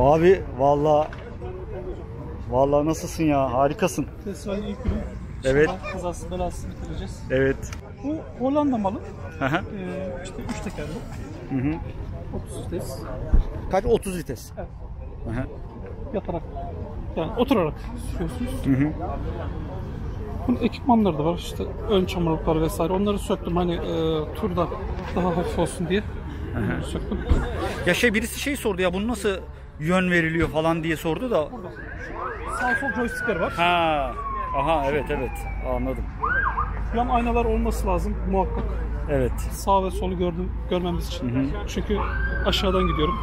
Abi vallahi nasılsın ya? Harikasın. Evet. Kazasız belasını bitireceğiz. Evet. Bu Hollanda malı. İşte 3 tekerli. Hı hı. 30 vites. Kaç? 30 vites. Evet. Hı hı. Yatarak, yani oturarak sürüyorsunuz. Hı hı. Bunun ekipmanları da var, işte ön çamurluklar vesaire. Onları söktüm hani turda daha hafif olsun diye. Hı hı. Söktüm. Ya birisi sordu ya, bunu nasıl yön veriliyor falan diye sordu da. Burada. Sağ sol joystickler var. Ha. Aha evet anladım. Yan aynalar olması lazım muhakkak. Evet. Sağ ve solu görmemiz için. Hı hı. Çünkü aşağıdan gidiyorum.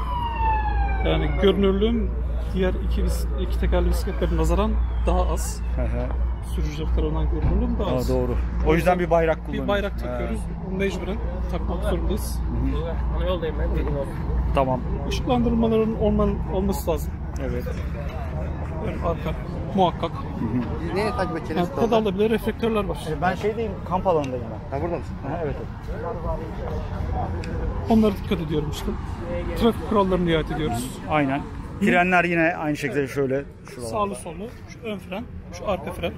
Yani görünürlüğüm diğer iki tekerli bisikletlerin nazaran daha az. Sürücüler olan görünürlüğüm daha az. Doğru. O yüzden bir bayrak kullanıyoruz. Bir bayrak takıyoruz. Mecburen takmak zorundayız. Tamam. Işıklandırmaların olması lazım. Evet. Arka muhakkak. Neye takip edeceğiz? Pedalda bile reflektörler var. Ben şeydeyim, kamp alanındayım ben. Ha, burada mısın? Ha, evet. Onlara dikkat ediyorum işte. Trafik kurallarını riayet ediyoruz. Aynen. Frenler yine aynı şekilde, evet. Şöyle. Sağlı sollu, şu ön fren, şu arka fren.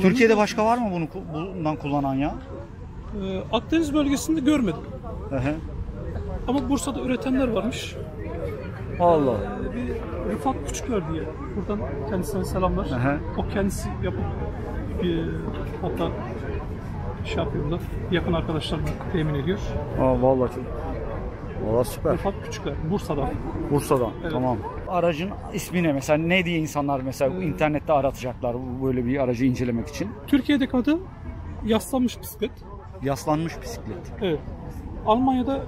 Türkiye'de başka var mı bundan kullanan ya? Akdeniz bölgesinde görmedim. Hı. Ama Bursa'da üretenler varmış. Allah. Rıfat Küçükör diye. Buradan kendisine selamlar. Aha. O kendisi yapıp hatta şey yapıyor da yakın arkadaşlarla temin ediyor. Aa, vallahi süper. Rıfat Küçükör Bursa'dan. Bursa'dan. Evet. Tamam. Aracın ismine mesela ne diye insanlar mesela internette aratacaklar böyle bir aracı incelemek için? Türkiye'deki adı yaslanmış bisiklet. Yaslanmış bisiklet. Evet. Almanya'da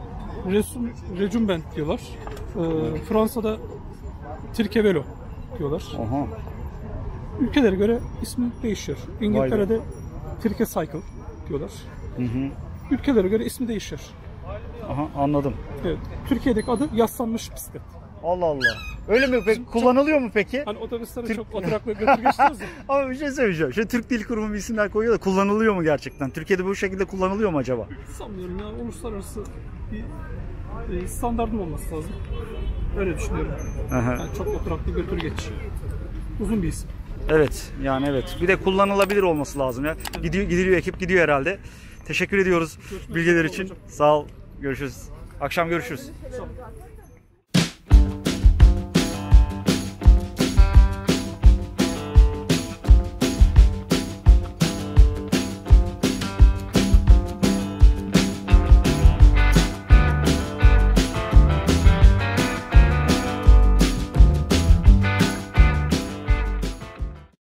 Recumbent diyorlar. Fransa'da Trickevelo diyorlar. Aha. Ülkelere göre ismi değişiyor. İngiltere'de Trike Cycle diyorlar. Hı hı. Ülkelere göre ismi değişiyor. Aha, anladım. Evet. Türkiye'deki adı yaslanmış bisiklet. Allah Allah. Öyle mi? Peki, kullanılıyor mu peki? Hani otobüslere çok oturakla götür geçtiniz mi? Ama bir şey söyleyeceğim. Türk Dil Kurumu bir isimler koyuyor da kullanılıyor mu gerçekten? Türkiye'de bu şekilde kullanılıyor mu acaba? Sanmıyorum ya. Uluslararası bir standartın olması lazım. Öyle düşünüyorum. Yani çok oturaklı götür geç. Uzun bir isim. Evet. Yani evet. Bir de kullanılabilir olması lazım ya. Evet. Gidiliyor. Ekip gidiyor herhalde. Teşekkür ediyoruz bilgiler için. Sağ ol. Görüşürüz. Akşam görüşürüz.